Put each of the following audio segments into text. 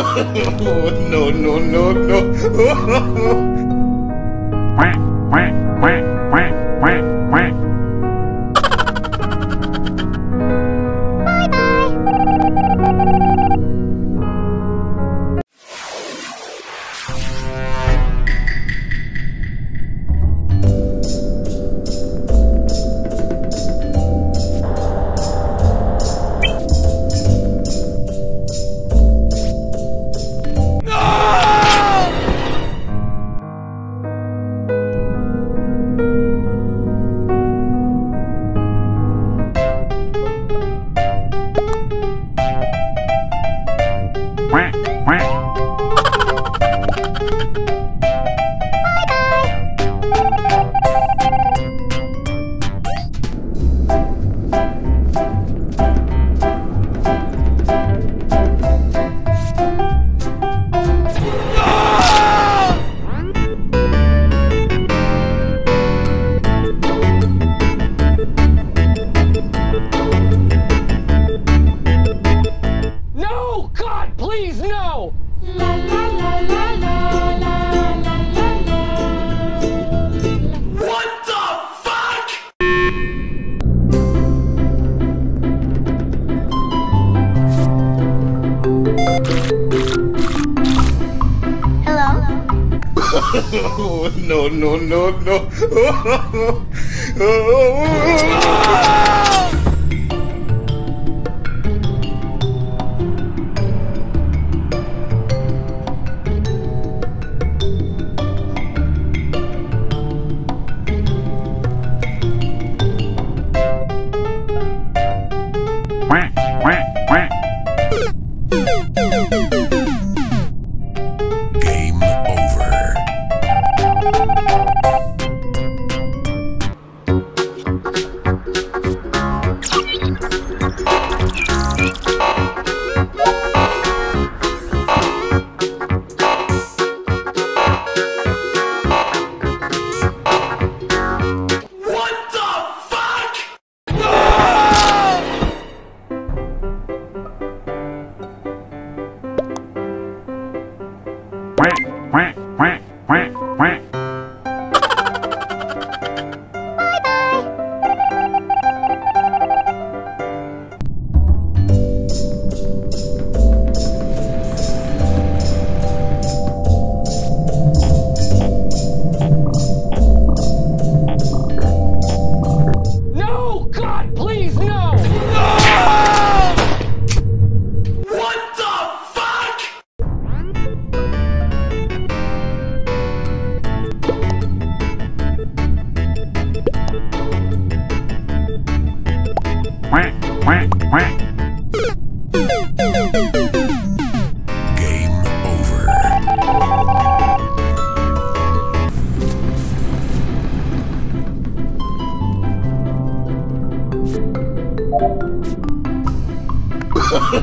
Oh, no. Quack, quack, quack, quack, quack, quack.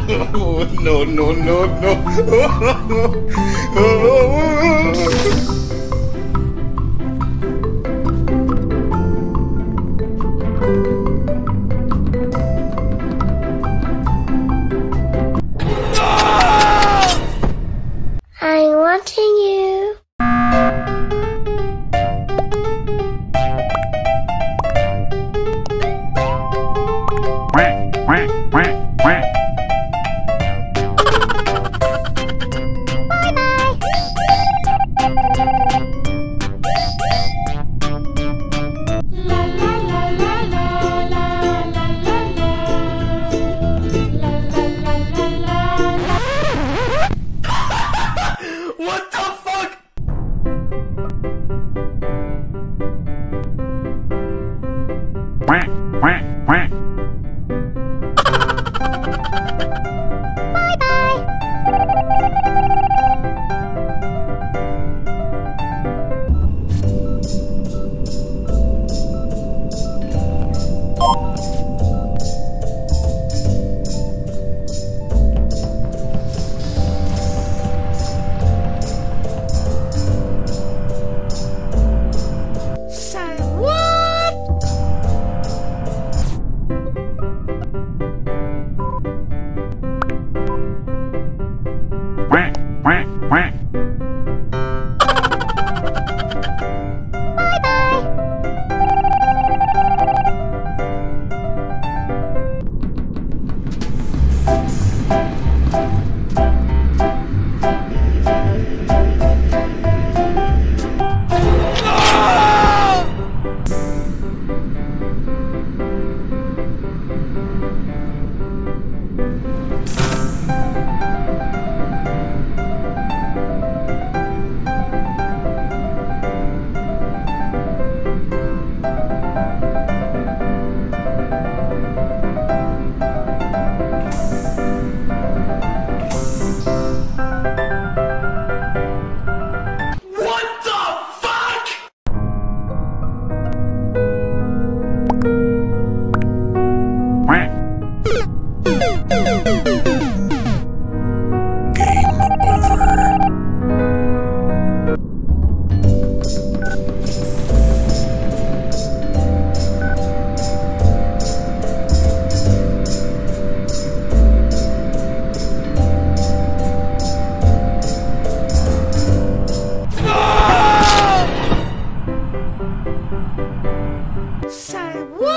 Oh, no. Oh. Oh, no. Oh. Say what?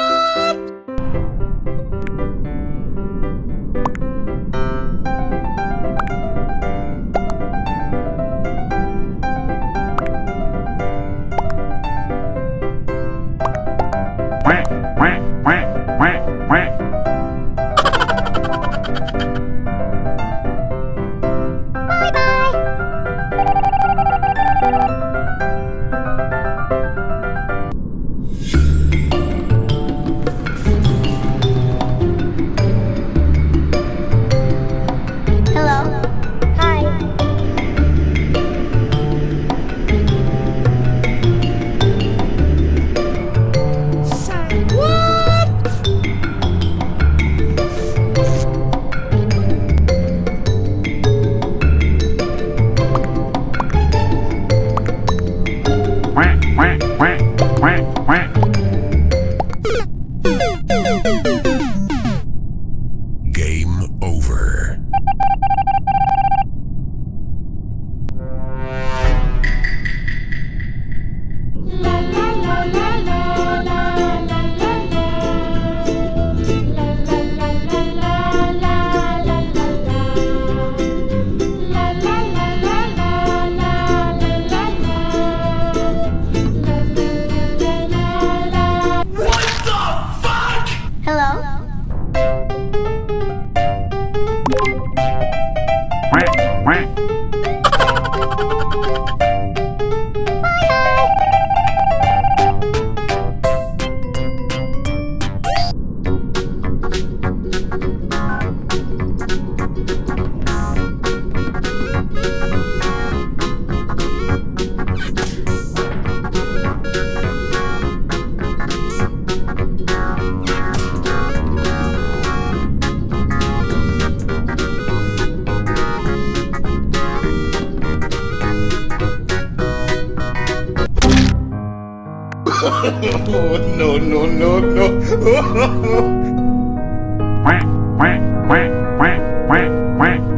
Oh, no.